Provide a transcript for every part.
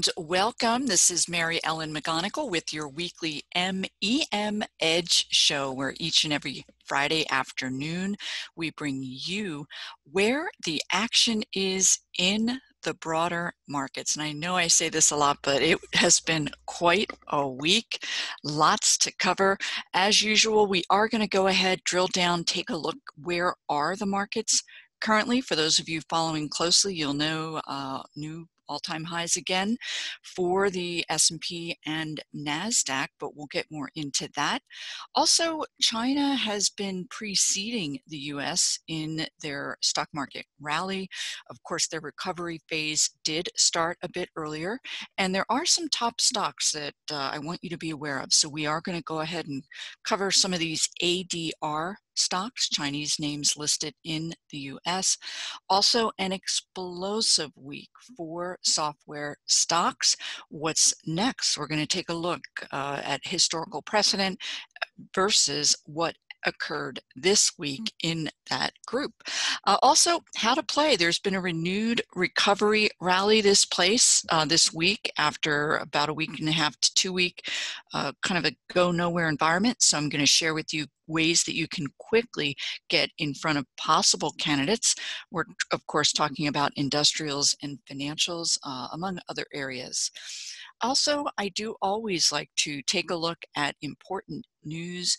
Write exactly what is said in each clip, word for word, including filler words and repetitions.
and welcome. This is Mary Ellen McGonagle with your weekly M E M Edge show, where each and every Friday afternoon we bring you where the action is in the broader markets. And I know I say this a lot, but it has been quite a week. Lots to cover. As usual, we are going to go ahead, drill down, take a look. Where are the markets currently? For those of you following closely, you'll know uh, new all-time highs again for the S and P and NASDAQ, but we'll get more into that. Also, China has been preceding the U S in their stock market rally. Of course, their recovery phase did start a bit earlier, and there are some top stocks that uh, I want you to be aware of. So we are going to go ahead and cover some of these A D R stocks, Chinese names listed in the U S. Also, an explosive week for software stocks. What's next? We're going to take a look uh, at historical precedent versus what occurred this week in that group. Uh, also, how to play. There's been a renewed recovery rally this place uh, this week after about a week and a half to two week uh, kind of a go nowhere environment. So I'm going to share with you ways that you can quickly get in front of possible candidates. We're, of course, talking about industrials and financials, uh, among other areas. Also, I do always like to take a look at important news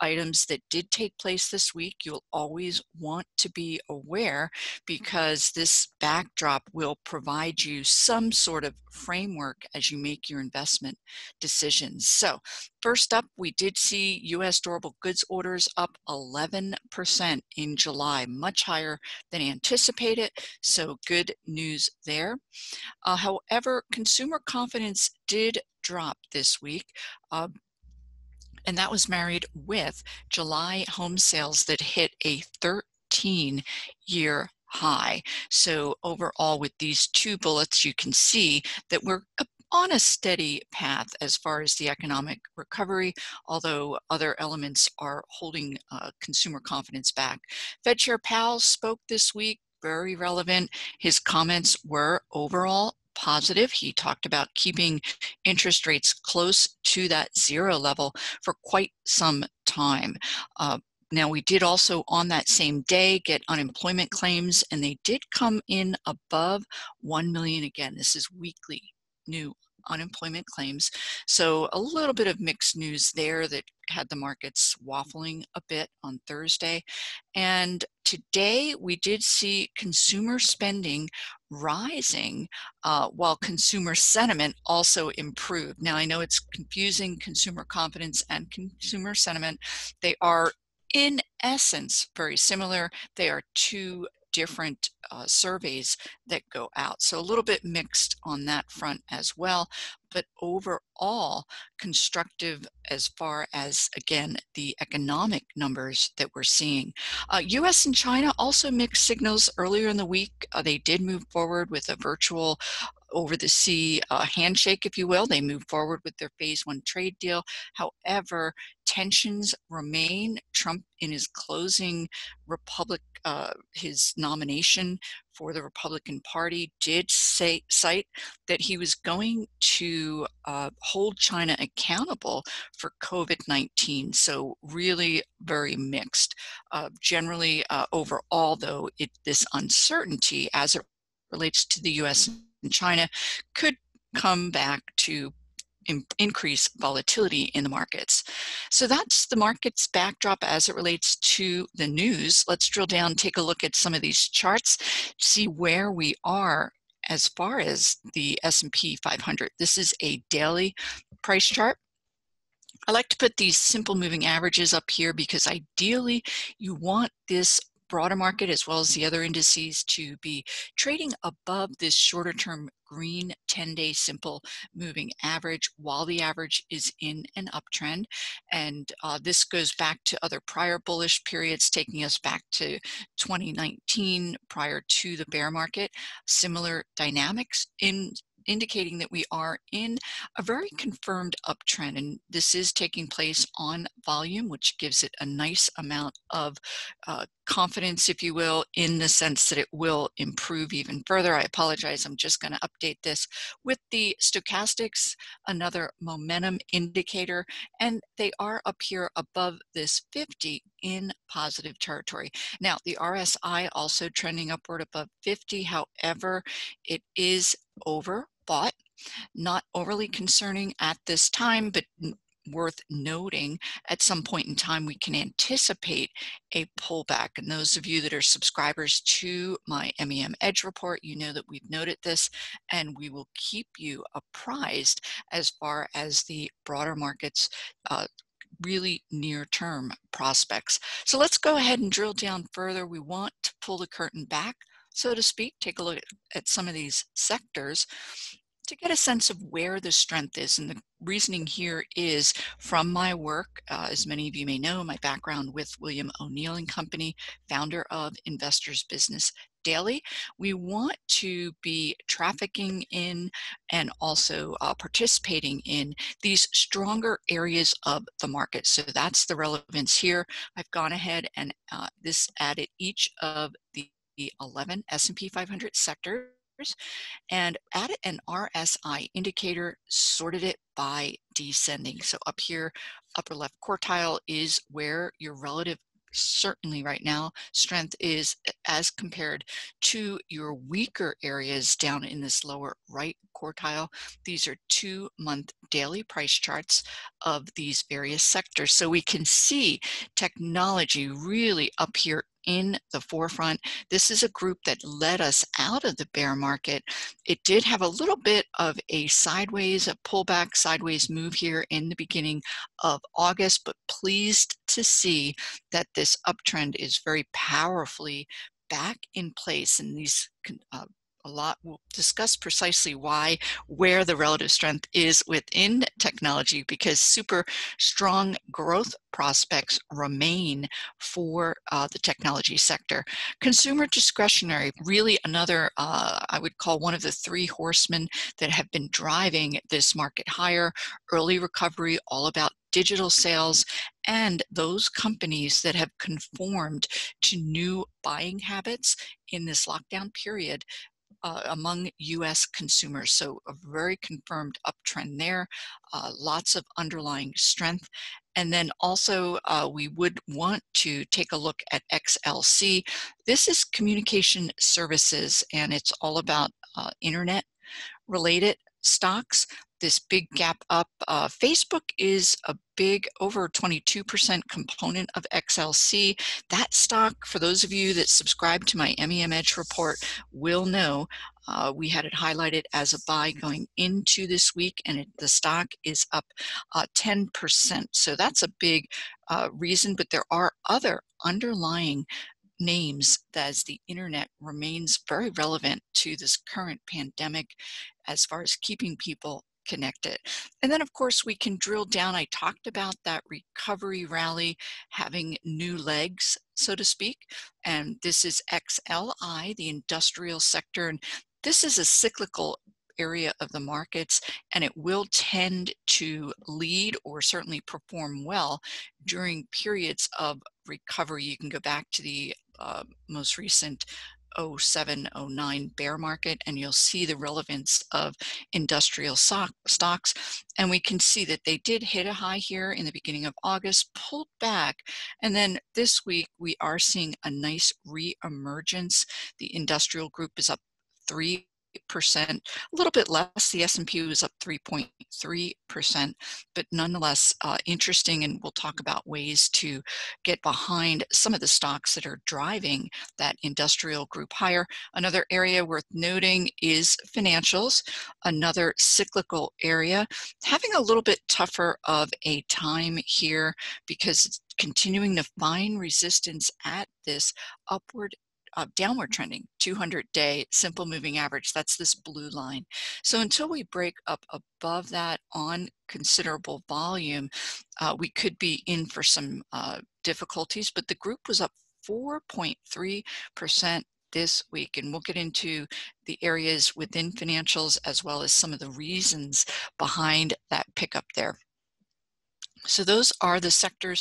items that did take place this week. You'll always want to be aware, because this backdrop will provide you some sort of framework as you make your investment decisions. So first up, we did see U S durable goods orders up eleven percent in July, much higher than anticipated. So good news there. Uh, however, consumer confidence did drop this week. Uh, And that was married with July home sales that hit a thirteen year high. So overall, with these two bullets, you can see that we're on a steady path as far as the economic recovery, although other elements are holding uh, consumer confidence back. Fed Chair Powell spoke this week, very relevant. His comments were overall positive. He talked about keeping interest rates close to that zero level for quite some time. Uh, now, we did also on that same day get unemployment claims, and they did come in above one million. Again, this is weekly new unemployment claims. So a little bit of mixed news there that had the markets waffling a bit on Thursday. And today we did see consumer spending rising uh, while consumer sentiment also improved. Now, I know it's confusing, consumer confidence and consumer sentiment. They are in essence very similar. They are two different uh, surveys that go out. So a little bit mixed on that front as well, but overall constructive as far as, again, the economic numbers that we're seeing. Uh, U S and China also mixed signals earlier in the week. Uh, they did move forward with a virtual over-the-sea uh, handshake, if you will. They moved forward with their phase one trade deal. However, tensions remain. Trump, in his closing Republic, uh, his nomination for the Republican Party, did say, cite that he was going to uh, hold China accountable for COVID nineteen. So really very mixed. Uh, generally, uh, overall, though, it, this uncertainty as it relates to the U S and China could come back to in, increase volatility in the markets. So that's the market's backdrop as it relates to the news. Let's drill down, take a look at some of these charts, see where we are as far as the S and P five hundred. This is a daily price chart. I like to put these simple moving averages up here because ideally you want this broader market as well as the other indices to be trading above this shorter term green ten day simple moving average while the average is in an uptrend. And uh, this goes back to other prior bullish periods, taking us back to twenty nineteen prior to the bear market. Similar dynamics in indicating that we are in a very confirmed uptrend, and this is taking place on volume, which gives it a nice amount of uh, confidence, if you will, in the sense that it will improve even further. I apologize, I'm just going to update this with the stochastics, another momentum indicator, and they are up here above this fifty in positive territory. Now, the R S I also trending upward above fifty, however, it is overbought, not overly concerning at this time, but worth noting at some point in time we can anticipate a pullback. And those of you that are subscribers to my M E M Edge report, you know that we've noted this, and we will keep you apprised as far as the broader markets uh, really near-term prospects. So let's go ahead and drill down further. We want to pull the curtain back, so to speak, take a look at some of these sectors to get a sense of where the strength is. And the reasoning here is from my work, uh, as many of you may know, my background with William O'Neill and Company, founder of Investors Business Daily. We want to be trafficking in and also uh, participating in these stronger areas of the market. So that's the relevance here. I've gone ahead and uh, this added each of the eleven S and P five hundred sectors, and added an R S I indicator, sorted it by descending. So up here, upper left quartile is where your relative, certainly right now, strength is as compared to your weaker areas down in this lower right quartile. These are two-month daily price charts of these various sectors. So we can see technology really up here in the forefront. This is a group that led us out of the bear market. It did have a little bit of a sideways, a pullback, sideways move here in the beginning of August, but pleased to see that this uptrend is very powerfully back in place. And these uh, a lot, we'll discuss precisely why, where the relative strength is within technology, because super strong growth prospects remain for uh, the technology sector. Consumer discretionary, really another, uh, I would call one of the three horsemen that have been driving this market higher. Early recovery, all about digital sales, and those companies that have conformed to new buying habits in this lockdown period Uh, among U S consumers. So a very confirmed uptrend there, uh, lots of underlying strength. And then also uh, we would want to take a look at X L C. This is communication services, and it's all about uh, internet related stocks. This big gap up, uh, Facebook is a big over twenty-two percent component of X L C. That stock, for those of you that subscribe to my M E M Edge report, will know uh, we had it highlighted as a buy going into this week, and it, the stock is up uh, ten percent. So that's a big uh, reason, but there are other underlying names as the internet remains very relevant to this current pandemic as far as keeping people connected. And then of course we can drill down. I talked about that recovery rally having new legs, so to speak, and this is X L I, the industrial sector, and this is a cyclical area of the markets, and it will tend to lead or certainly perform well during periods of recovery. You can go back to the uh, most recent oh seven oh nine bear market, and you'll see the relevance of industrial stock, stocks. And we can see that they did hit a high here in the beginning of August, pulled back. And then this week, we are seeing a nice reemergence. The industrial group is up three percent, a little bit less. The S and P was up three point three percent, but nonetheless uh, interesting, and we'll talk about ways to get behind some of the stocks that are driving that industrial group higher. Another area worth noting is financials, another cyclical area, having a little bit tougher of a time here because it's continuing to find resistance at this upward Uh, downward trending two hundred day simple moving average. That's this blue line. So until we break up above that on considerable volume, uh, we could be in for some uh, difficulties, but the group was up four point three percent this week, and we'll get into the areas within financials as well as some of the reasons behind that pickup there. So those are the sectors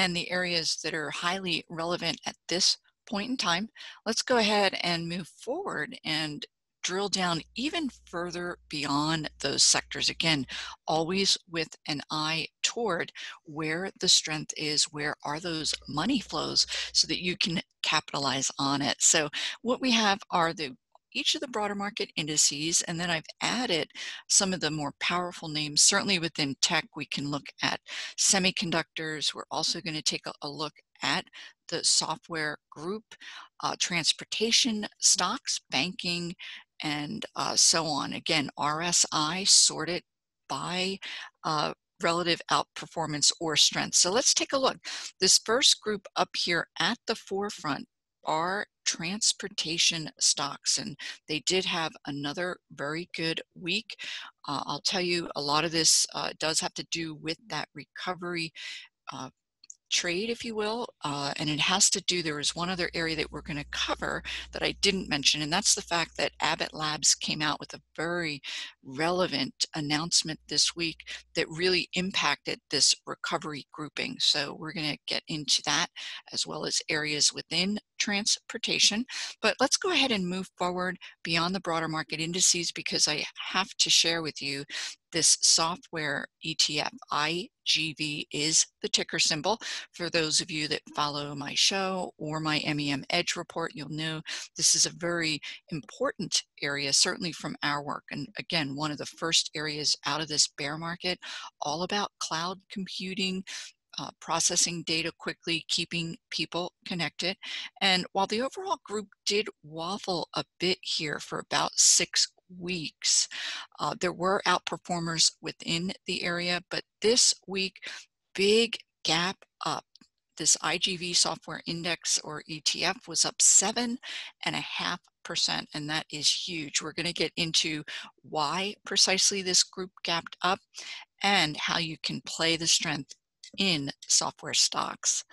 and the areas that are highly relevant at this point in time. Let's go ahead and move forward and drill down even further beyond those sectors. Again, always with an eye toward where the strength is, where are those money flows so that you can capitalize on it. So what we have are the each of the broader market indices, and then I've added some of the more powerful names. Certainly within tech, we can look at semiconductors. We're also going to take a, a look at the software group, uh, transportation stocks, banking, and uh, so on. Again, R S I, sorted by uh, relative outperformance or strength. So let's take a look. This first group up here at the forefront are transportation stocks, and they did have another very good week. Uh, I'll tell you, a lot of this uh, does have to do with that recovery uh, trade, if you will, uh, and it has to do, there was one other area that we're going to cover that I didn't mention, and that's the fact that Abbott Labs came out with a very relevant announcement this week that really impacted this recovery grouping. So we're going to get into that as well as areas within transportation, but let's go ahead and move forward beyond the broader market indices because I have to share with you this software E T F. I G V is the ticker symbol. For those of you that follow my show or my M E M Edge report, you'll know this is a very important area, certainly from our work. And again, one of the first areas out of this bear market, all about cloud computing, Uh, processing data quickly, keeping people connected. And while the overall group did waffle a bit here for about six weeks, uh, there were outperformers within the area, but this week, big gap up. This I G V software index or E T F was up seven and a half percent, and that is huge. We're going to get into why precisely this group gapped up and how you can play the strength in software stocks.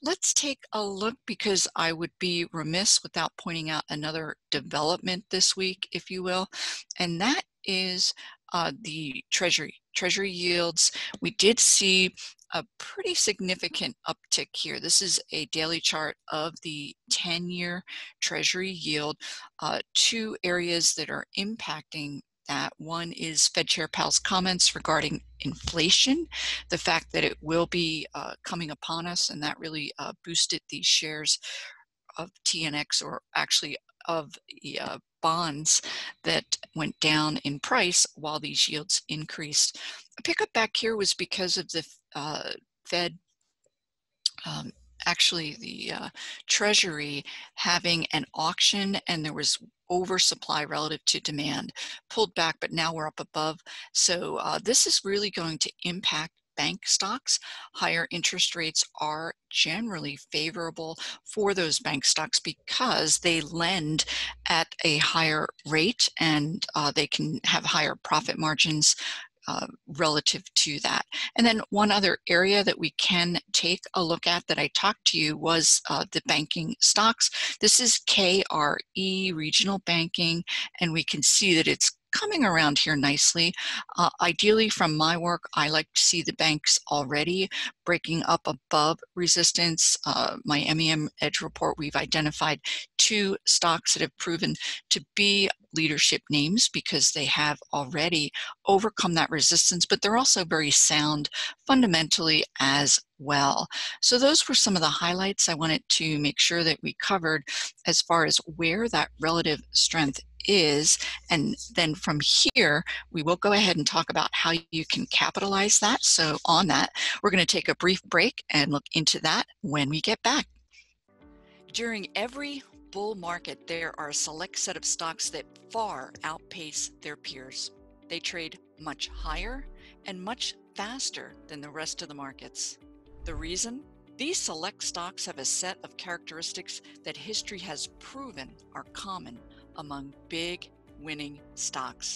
Let's take a look, because I would be remiss without pointing out another development this week, if you will, and that is uh, the Treasury. Treasury yields, we did see a pretty significant uptick here. This is a daily chart of the ten-year Treasury yield. Uh, two areas that are impacting that. One is Fed Chair Powell's comments regarding inflation, the fact that it will be uh, coming upon us, and that really uh, boosted the shares of T N X, or actually of the uh, bonds that went down in price while these yields increased. A pickup back here was because of the uh, Fed um, actually the uh, Treasury having an auction, and there was oversupply relative to demand, pulled back, but now we're up above. So uh, this is really going to impact bank stocks. Higher interest rates are generally favorable for those bank stocks because they lend at a higher rate, and uh, they can have higher profit margins Uh, relative to that. And then one other area that we can take a look at that I talked to you was uh, the banking stocks. This is K R E, regional banking, and we can see that it's coming around here nicely. Uh, ideally, from my work, I like to see the banks already breaking up above resistance. Uh, my M E M Edge report, we've identified two stocks that have proven to be leadership names because they have already overcome that resistance, but they're also very sound fundamentally as well. So those were some of the highlights I wanted to make sure that we covered as far as where that relative strength is, and then from here we will go ahead and talk about how you can capitalize that. So on that, we're going to take a brief break and look into that when we get back. During every bull market, there are a select set of stocks that far outpace their peers. They trade much higher and much faster than the rest of the markets. The reason? These select stocks have a set of characteristics that history has proven are common among big winning stocks.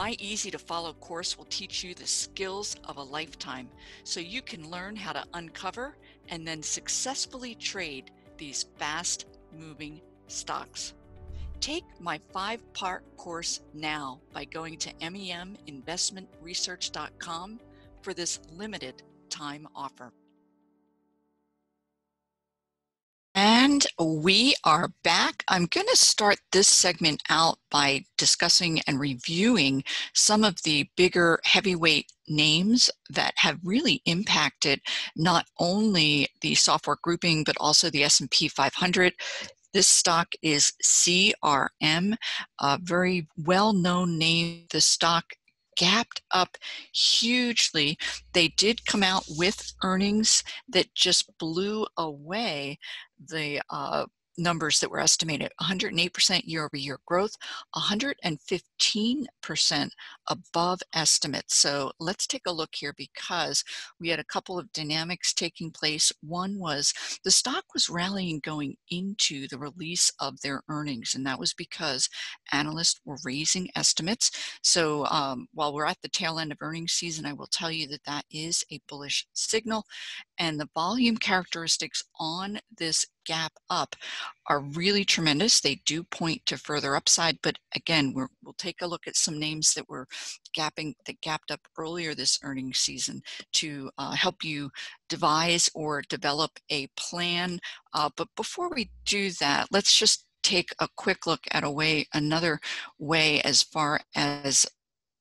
My easy to follow course will teach you the skills of a lifetime so you can learn how to uncover and then successfully trade these fast moving stocks. Take my five part course now by going to M E M investment research dot com for this limited time offer. And And we are back. I'm going to start this segment out by discussing and reviewing some of the bigger heavyweight names that have really impacted not only the software grouping, but also the S and P five hundred. This stock is C R M, a very well-known name. The stock gapped up hugely. They did come out with earnings that just blew away the uh, numbers that were estimated. one hundred eight percent year-over-year growth, one hundred fifteen percent above estimates. So let's take a look here, because we had a couple of dynamics taking place. One was the stock was rallying going into the release of their earnings, and that was because analysts were raising estimates. So um, while we're at the tail end of earnings season, I will tell you that that is a bullish signal, and the volume characteristics on this gap up are really tremendous. They do point to further upside, but again, we're, we'll take a look at some names that were gapping, that gapped up earlier this earnings season to uh, help you devise or develop a plan. Uh, but before we do that, let's just take a quick look at a way, another way as far as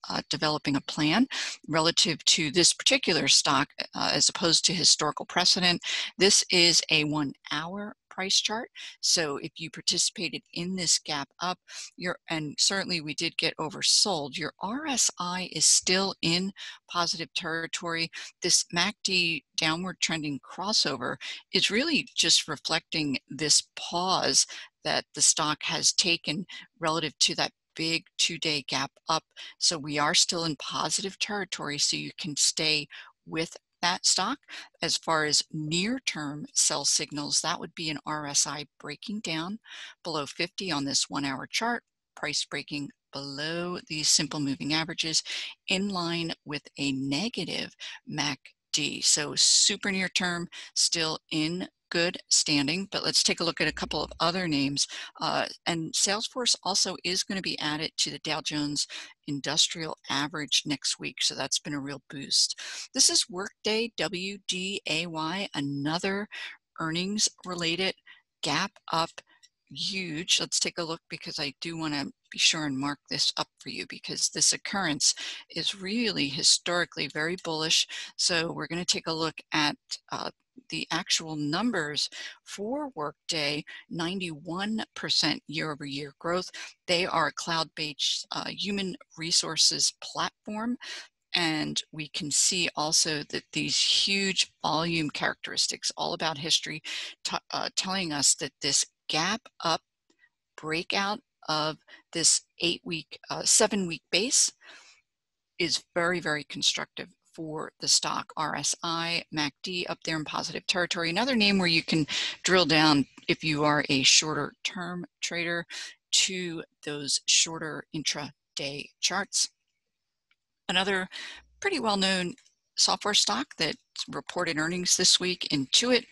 Uh, developing a plan relative to this particular stock uh, as opposed to historical precedent. This is a one hour price chart. So if you participated in this gap up, you're, and certainly we did get oversold, your R S I is still in positive territory. This M A C D downward trending crossover is really just reflecting this pause that the stock has taken relative to that big two-day gap up. So we are still in positive territory, so you can stay with that stock. As far as near-term sell signals, that would be an R S I breaking down below fifty on this one-hour chart, price breaking below these simple moving averages, in line with a negative M A C D. So super near-term, still in good standing. But let's take a look at a couple of other names. Uh, and Salesforce also is going to be added to the Dow Jones Industrial Average next week. So that's been a real boost. This is Workday, W D A Y, another earnings related gap up, huge. Let's take a look, because I do want to be sure and mark this up for you, because this occurrence is really historically very bullish. So we're going to take a look at uh, the actual numbers for Workday. Ninety-one percent year-over-year growth. They are a cloud-based uh, human resources platform, and we can see also that these huge volume characteristics, all about history, t uh, telling us that this gap up breakout of this eight-week, uh, seven-week base is very, very constructive for the stock. R S I, M A C D up there in positive territory. Another name where you can drill down if you are a shorter term trader to those shorter intraday charts. Another pretty well-known software stock that reported earnings this week, Intuit,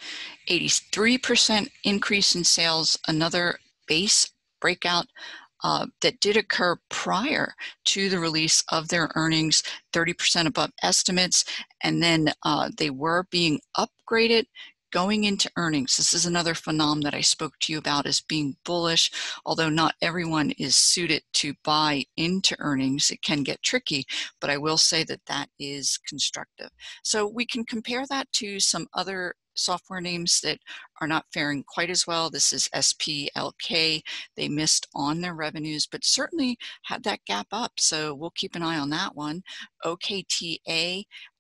eighty-three percent increase in sales, another base breakout Uh, that did occur prior to the release of their earnings, thirty percent above estimates, and then uh, they were being upgraded going into earnings. This is another phenomenon that I spoke to you about as being bullish, although not everyone is suited to buy into earnings. It can get tricky, but I will say that that is constructive. So we can compare that to some other software names that are not faring quite as well. This is S P L K. They missed on their revenues, but certainly had that gap up. So we'll keep an eye on that one. O K T A,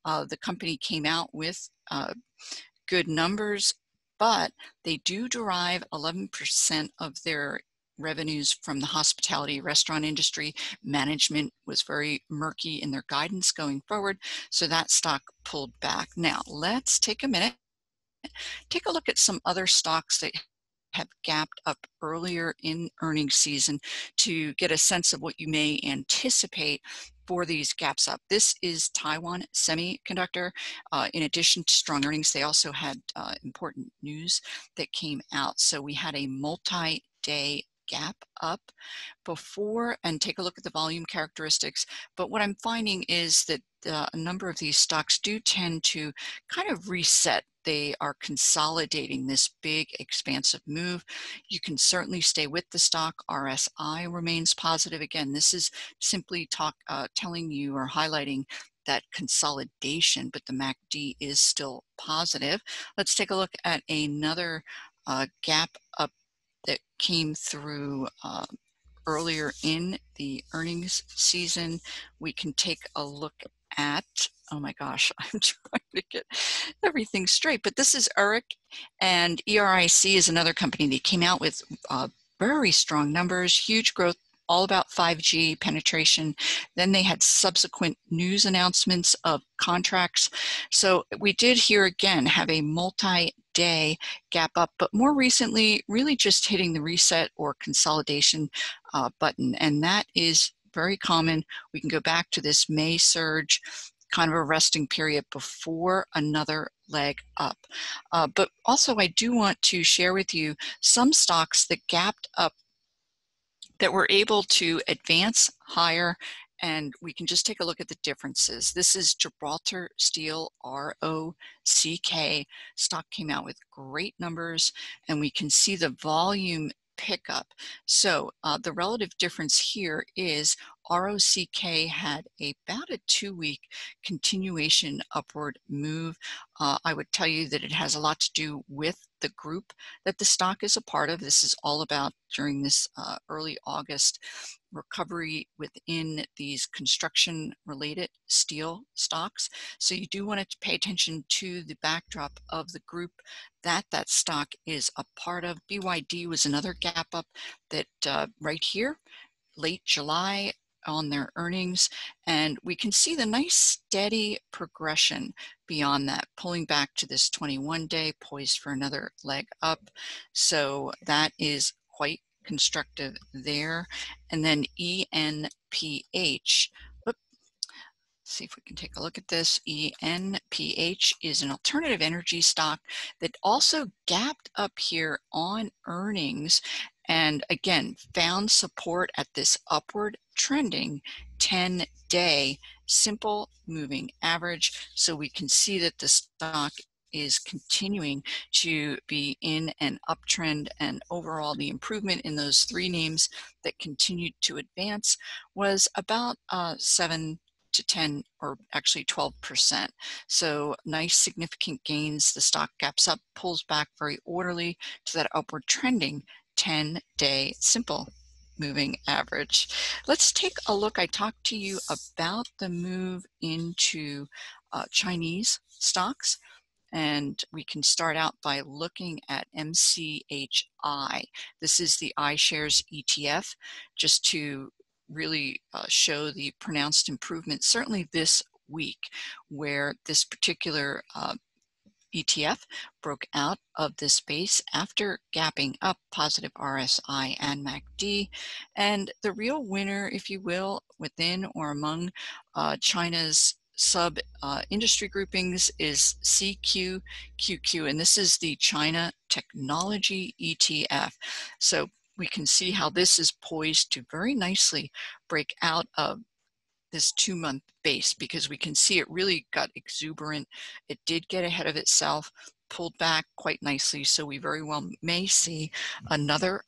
uh, the company came out with uh, good numbers, but they do derive eleven percent of their revenues from the hospitality restaurant industry. Management was very murky in their guidance going forward, so that stock pulled back. Now let's take a minute. Take a look at some other stocks that have gapped up earlier in earnings season to get a sense of what you may anticipate for these gaps up. This is Taiwan Semiconductor. Uh, in addition to strong earnings, they also had uh, important news that came out. So we had a multi-day gap up before, and take a look at the volume characteristics. But what I'm finding is that uh, a number of these stocks do tend to kind of reset they are consolidating this big expansive move. You can certainly stay with the stock. R S I remains positive. Again, this is simply talk, uh, telling you or highlighting that consolidation, but the M A C D is still positive. Let's take a look at another uh, gap up that came through uh, earlier in the earnings season. We can take a look at, oh my gosh, I'm trying to get everything straight, but this is E R I C, and E R I C is another company that came out with uh, very strong numbers, huge growth, all about five G penetration. Then they had subsequent news announcements of contracts. So we did here again have a multi-day gap up, but more recently really just hitting the reset or consolidation uh, button. And that is very common. We can go back to this May surge, kind of a resting period before another leg up. Uh, but also I do want to share with you some stocks that gapped up that we're able to advance higher, and we can just take a look at the differences. This is Gibraltar Steel, R O C K. Stock came out with great numbers, and we can see the volume pickup. So uh, the relative difference here is R O C K had about a two-week continuation upward move. Uh, I would tell you that it has a lot to do with the group that the stock is a part of. This is all about during this uh, early August recovery within these construction-related steel stocks. So you do want to pay attention to the backdrop of the group that that stock is a part of. B Y D was another gap up that uh, right here, late July, on their earnings, and we can see the nice steady progression beyond that, pulling back to this twenty-one day, poised for another leg up. So that is quite constructive there. And then E N P H, oops, see if we can take a look at this. E N P H is an alternative energy stock that also gapped up here on earnings, and again, found support at this upward trending ten day simple moving average. So we can see that the stock is continuing to be in an uptrend, and overall the improvement in those three names that continued to advance was about uh, seven to ten, or actually twelve percent. So nice significant gains. The stock gaps up, pulls back very orderly to that upward trending ten day simple moving average. Let's take a look. I talked to you about the move into uh, Chinese stocks, and we can start out by looking at M C H I. This is the iShares E T F, just to really uh, show the pronounced improvement, certainly this week, where this particular uh, E T F broke out of this space after gapping up, positive R S I and M A C D. And the real winner, if you will, within or among uh, China's sub uh, industry groupings is C Q Q Q. And this is the China Technology E T F. So we can see how this is poised to very nicely break out of this two-month base, because we can see it really got exuberant. It did get ahead of itself, pulled back quite nicely. So we very well may see another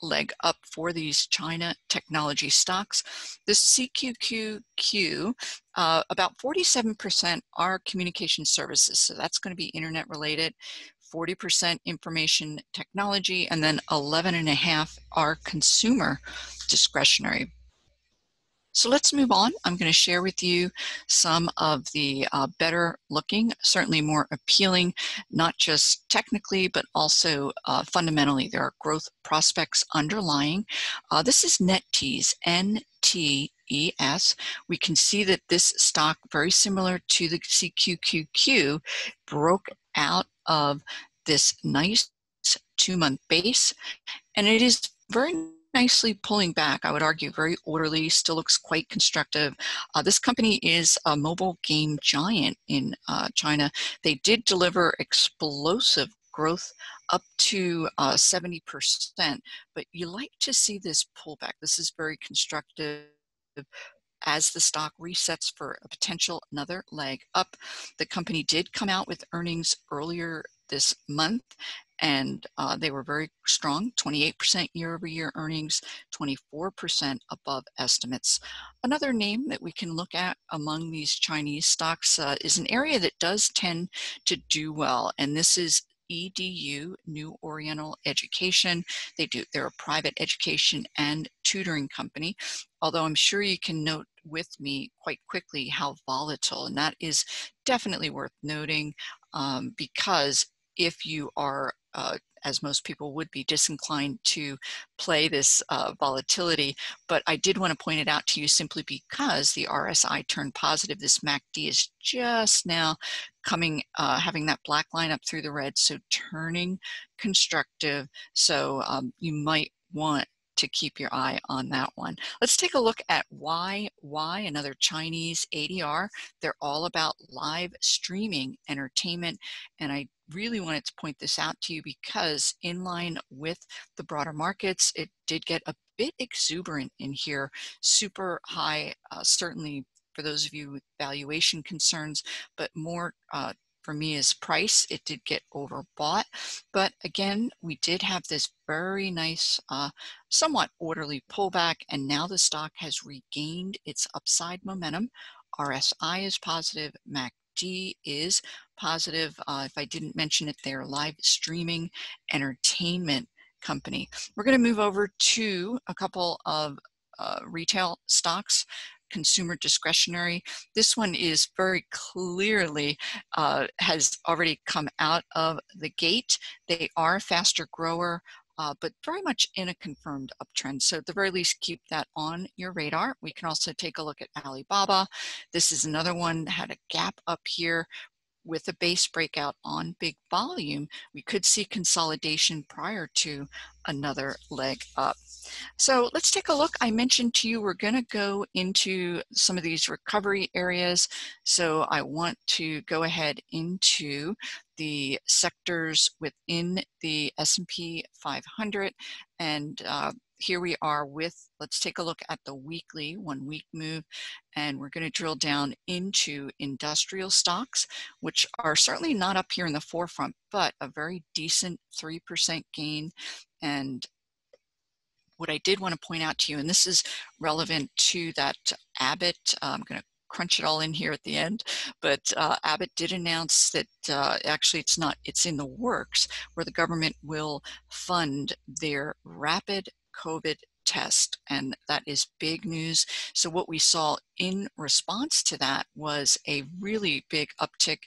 leg up for these China technology stocks. This C Q Q Q, uh, about forty-seven percent are communication services. So that's going to be internet related, forty percent information technology, and then eleven and a half are consumer discretionary. So let's move on. I'm going to share with you some of the uh, better looking, certainly more appealing, not just technically, but also uh, fundamentally. There are growth prospects underlying. Uh, this is NetEase, N T E S. We can see that this stock, very similar to the C Q Q Q, broke out of this nice two-month base, and it is very nicely pulling back. I would argue very orderly, still looks quite constructive. Uh, this company is a mobile game giant in uh, China. They did deliver explosive growth up to uh, seventy percent, but you like to see this pullback. This is very constructive as the stock resets for a potential another leg up. The company did come out with earnings earlier this month, and uh, they were very strong, twenty-eight percent year-over-year earnings, twenty-four percent above estimates. Another name that we can look at among these Chinese stocks uh, is an area that does tend to do well, and this is E D U, New Oriental Education. They do, they're a private education and tutoring company, although I'm sure you can note with me quite quickly how volatile, and that is definitely worth noting um, because if you are, uh, as most people would be, disinclined to play this uh, volatility. But I did want to point it out to you simply because the R S I turned positive. This M A C D is just now coming, uh, having that black line up through the red, so turning constructive. So um, you might want to keep your eye on that one. Let's take a look at Y Y, another Chinese A D R. They're all about live streaming entertainment, and I really wanted to point this out to you because in line with the broader markets, it did get a bit exuberant in here, super high, uh, certainly for those of you with valuation concerns, but more uh, for me is price. It did get overbought, but again, we did have this very nice, uh, somewhat orderly pullback, and now the stock has regained its upside momentum. R S I is positive, M A C D is positive. Uh, if I didn't mention it, they're live streaming entertainment company. We're going to move over to a couple of uh, retail stocks, consumer discretionary. This one is very clearly uh, has already come out of the gate. They are a faster grower, Uh, but very much in a confirmed uptrend. So at the very least, keep that on your radar. We can also take a look at Alibaba. This is another one that had a gap up here with a base breakout on big volume. We could see consolidation prior to another leg up. So let's take a look. I mentioned to you, we're gonna go into some of these recovery areas. So I want to go ahead into the sectors within the S and P five hundred. And uh, here we are with, let's take a look at the weekly one week move. And we're gonna drill down into industrial stocks, which are certainly not up here in the forefront, but a very decent three percent gain. And what I did want to point out to you, and this is relevant to that Abbott, uh, I'm going to crunch it all in here at the end, but uh, Abbott did announce that uh, actually it's not, it's in the works, where the government will fund their rapid COVID test, and that is big news. So what we saw in response to that was a really big uptick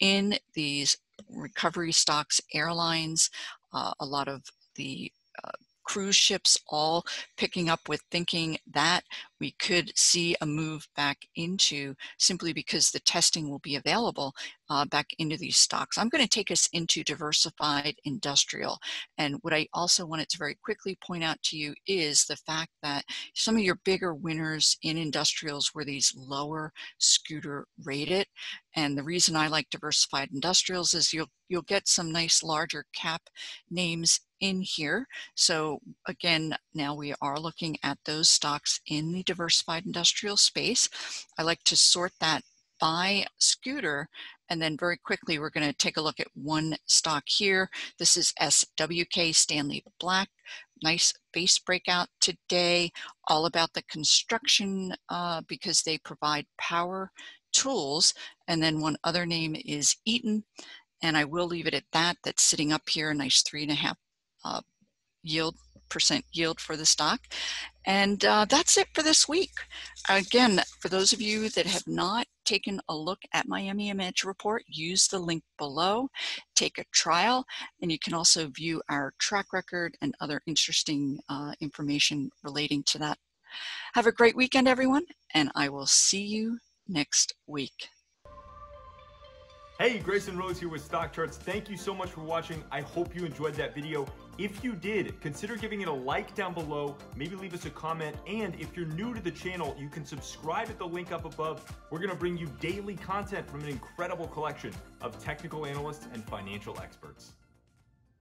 in these recovery stocks, airlines, uh, a lot of the uh, cruise ships all picking up with thinking that we could see a move back into, simply because the testing will be available, uh, back into these stocks. I'm going to take us into diversified industrial. And what I also wanted to very quickly point out to you is the fact that some of your bigger winners in industrials were these lower scooter rated. And the reason I like diversified industrials is you'll, you'll get some nice larger cap names in here. So again, now we are looking at those stocks in the diversified industrial space. I like to sort that by scooter. And then very quickly, we're going to take a look at one stock here. This is S W K, Stanley Black. Nice base breakout today, all about the construction uh, because they provide power tools. And then one other name is Eaton. And I will leave it at that. That's sitting up here, a nice three and a half Uh, yield percent yield for the stock. And uh, that's it for this week. Again, for those of you that have not taken a look at my M E M Edge report, use the link below, take a trial, and you can also view our track record and other interesting uh, information relating to that. Have a great weekend, everyone, and I will see you next week. Hey, Grayson Rose here with Stock Charts. Thank you so much for watching. I hope you enjoyed that video. If you did, consider giving it a like down below, maybe leave us a comment, and if you're new to the channel, you can subscribe at the link up above. We're gonna bring you daily content from an incredible collection of technical analysts and financial experts.